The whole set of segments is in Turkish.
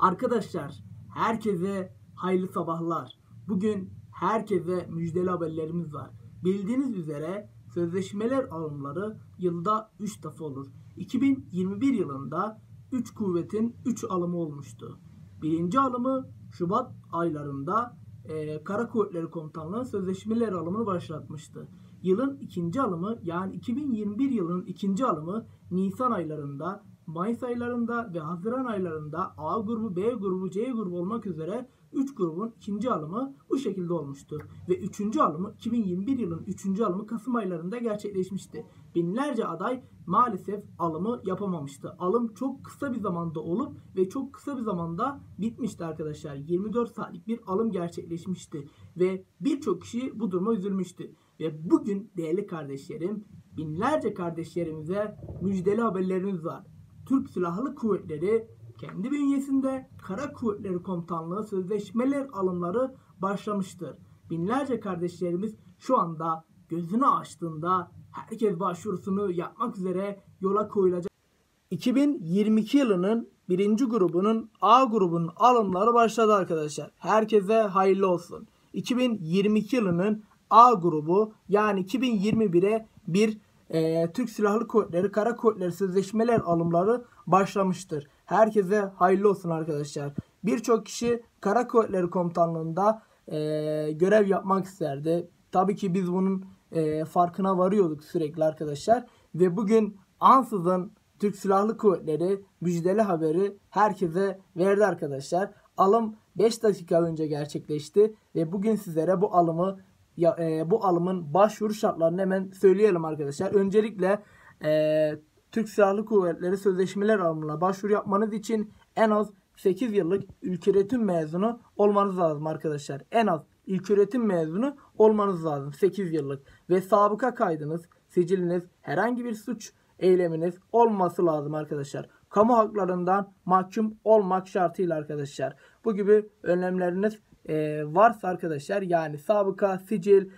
Arkadaşlar herkese hayırlı sabahlar. Bugün herkese müjdeli haberlerimiz var. Bildiğiniz üzere sözleşmeler alımları yılda 3 defa olur. 2021 yılında 3 kuvvetin 3 alımı olmuştu. Birinci alımı Şubat aylarında Kara Kuvvetleri Komutanlığı sözleşmeler alımını başlatmıştı. Yılın ikinci alımı, yani 2021 yılının ikinci alımı Nisan aylarında, Mayıs aylarında ve Haziran aylarında A grubu, B grubu, C grubu olmak üzere 3 grubun ikinci alımı bu şekilde olmuştu. Ve 3. alımı 2021 yılının 3. alımı Kasım aylarında gerçekleşmişti. Binlerce aday maalesef alımı yapamamıştı. Alım çok kısa bir zamanda olup ve çok kısa bir zamanda bitmişti arkadaşlar. 24 saatlik bir alım gerçekleşmişti. Ve birçok kişi bu duruma üzülmüştü. Ve bugün değerli kardeşlerim, binlerce kardeşlerimize müjdeli haberlerimiz var. Türk Silahlı Kuvvetleri kendi bünyesinde Kara Kuvvetleri Komutanlığı sözleşmeler alımları başlamıştır. Binlerce kardeşlerimiz şu anda gözünü açtığında herkes başvurusunu yapmak üzere yola koyulacak. 2022 yılının birinci grubunun A grubunun alımları başladı arkadaşlar. Herkese hayırlı olsun. 2022 yılının A grubu, yani 2021'e bir Türk Silahlı Kuvvetleri, Kara Kuvvetleri sözleşmeler alımları başlamıştır. Herkese hayırlı olsun arkadaşlar. Birçok kişi Kara Kuvvetleri Komutanlığı'nda görev yapmak isterdi. Tabii ki biz bunun farkına varıyorduk sürekli arkadaşlar. Ve bugün ansızın Türk Silahlı Kuvvetleri müjdeli haberi herkese verdi arkadaşlar. Alım 5 dakika önce gerçekleşti ve bugün sizlere bu alımı bu alımın başvuru şartlarını hemen söyleyelim arkadaşlar. Öncelikle Türk Silahlı Kuvvetleri sözleşmeler alımına başvuru yapmanız için en az 8 yıllık ilköğretim mezunu olmanız lazım arkadaşlar. En az ilköğretim mezunu olmanız lazım, 8 yıllık. Ve sabıka kaydınız, siciliniz, herhangi bir suç eyleminiz olması lazım arkadaşlar. Kamu haklarından mahkum olmak şartıyla arkadaşlar. Bu gibi önlemleriniz varsa arkadaşlar, yani sabıka, sicil,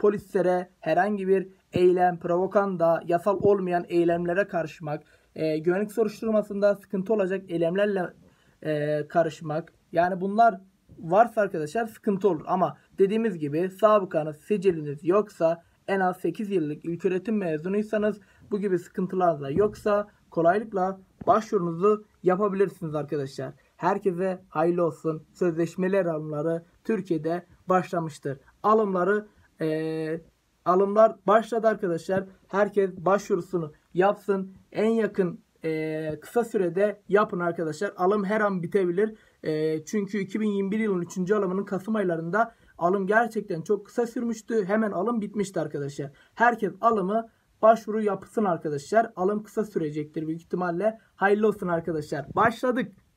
polislere herhangi bir eylem, provokanda, yasal olmayan eylemlere karışmak, güvenlik soruşturmasında sıkıntı olacak eylemlerle karışmak, yani bunlar varsa arkadaşlar sıkıntı olur. Ama dediğimiz gibi sabıkanız, siciliniz yoksa, en az 8 yıllık ilköğretim mezunuysanız, bu gibi sıkıntılar da yoksa kolaylıkla başvurunuzu yapabilirsiniz arkadaşlar. Herkese hayırlı olsun. Sözleşmeler alımları Türkiye'de başlamıştır. Alımlar başladı arkadaşlar. Herkes başvurusunu yapsın. En yakın kısa sürede yapın arkadaşlar. Alım her an bitebilir. Çünkü 2021 yılının 3. alımının Kasım aylarında alım gerçekten çok kısa sürmüştü. Hemen alım bitmişti arkadaşlar. Herkes alımı başvuru yapsın arkadaşlar. Alım kısa sürecektir büyük ihtimalle. Hayırlı olsun arkadaşlar. Başladık.